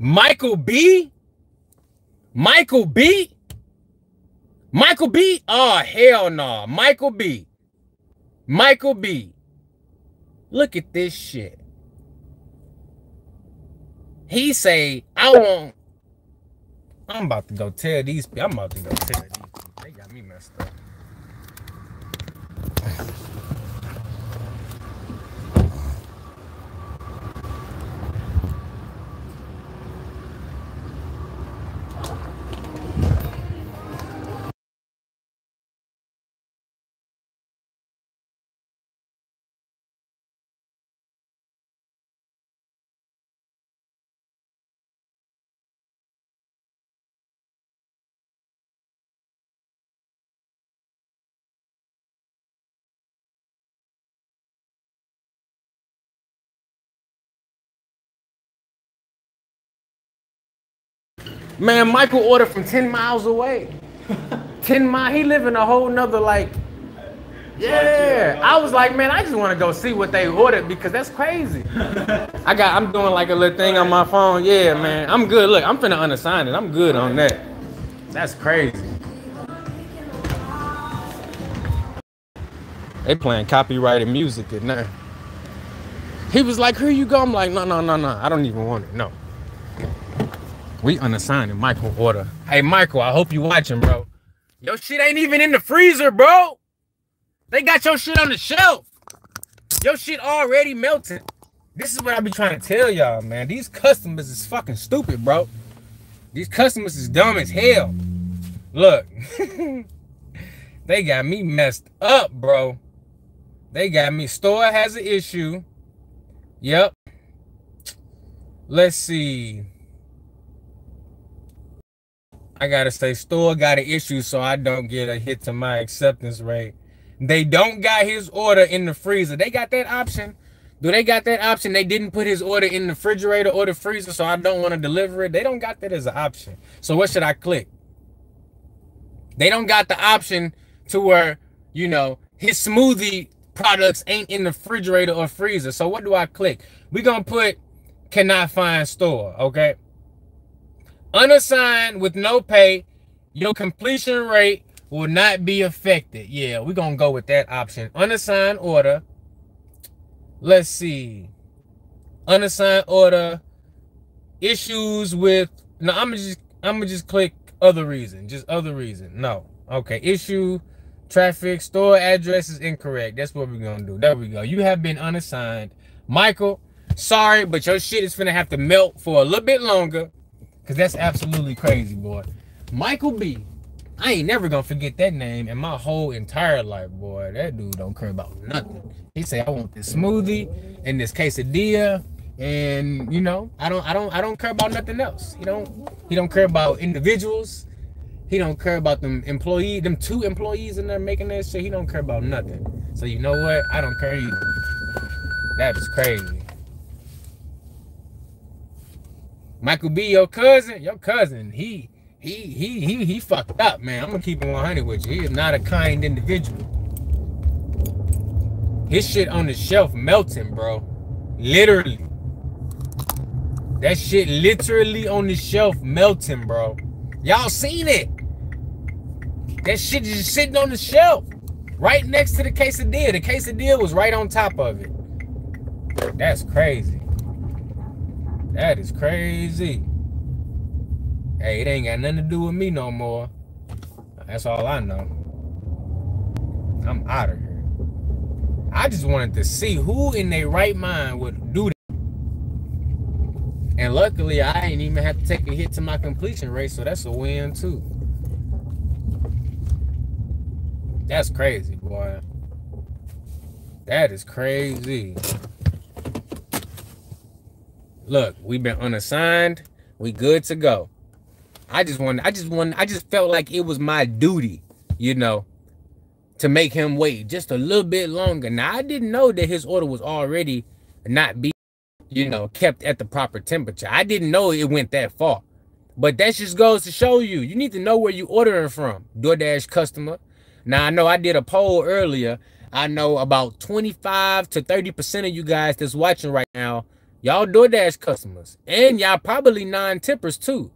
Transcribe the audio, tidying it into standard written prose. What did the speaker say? Michael B? Oh, hell no. Michael B. Look at this shit. He say, I'm about to go tell these people. They got me messed up. Man, Michael ordered from 10 miles away. 10 miles, he live in a whole nother, like, yeah. I was like, man, I just want to go see what they ordered because that's crazy. I'm doing like a little thing on my phone. Yeah, man, I'm good. Look, I'm finna unassign it. I'm good on that. That's crazy. They playing copyrighted music at night. He was like, here you go. I'm like, no. I don't even want it. No. We unassigned Michael order. Hey, Michael, I hope you watching, bro. Your shit ain't even in the freezer, bro. They got your shit on the shelf. Your shit already melted. This is what I be trying to tell y'all, man. These customers is fucking stupid, bro. These customers is dumb as hell. Look. They got me messed up, bro. They got me. Store has an issue. Yep. Let's see. I gotta say, store got an issue, so I don't get a hit to my acceptance rate. They don't got his order in the freezer. They got that option. Do they got that option? They didn't put his order in the refrigerator or the freezer, so I don't want to deliver it. They don't got that as an option. So what should I click? They don't got the option to where, you know, his smoothie products ain't in the refrigerator or freezer. So what do I click? We're gonna put cannot find store, okay? Unassigned with no pay, your completion rate will not be affected. Yeah, we're gonna go with that option. Unassigned order. Let's see. Unassigned order. Issues with. No, I'ma just click other reason. Just other reason. No. Okay. Issue, traffic, store address is incorrect. That's what we're gonna do. There we go. You have been unassigned. Michael, sorry, but your shit is finna have to melt for a little bit longer. Cause that's absolutely crazy, boy. Michael B. I ain't never gonna forget that name in my whole entire life, boy. That dude don't care about nothing. He say, I want this smoothie and this quesadilla, and you know, I don't care about nothing else. He don't care about individuals. He don't care about them two employees in there making that shit. He don't care about nothing. So you know what? I don't care either. That is crazy. Michael B, your cousin, he fucked up, man. I'm gonna keep him 100 with you. He is not a kind individual. His shit on the shelf melting, bro. Literally. That shit literally on the shelf melting, bro. Y'all seen it. That shit is just sitting on the shelf. Right next to the quesadilla. The quesadilla was right on top of it. That's crazy. That is crazy. Hey, it ain't got nothing to do with me no more. That's all I know. I'm out of here. I just wanted to see who in their right mind would do that. And luckily, I ain't even have to take a hit to my completion rate, so that's a win too. That's crazy, boy. That is crazy. Look, we've been unassigned. We good to go. I just felt like it was my duty, you know, to make him wait just a little bit longer. Now, I didn't know that his order was already not being, you know, kept at the proper temperature. I didn't know it went that far. But that just goes to show you. You need to know where you ordering from, DoorDash customer. Now, I know I did a poll earlier. I know about 25 to 30% of you guys that's watching right now Y'all DoorDash customers. And y'all probably non-tippers too.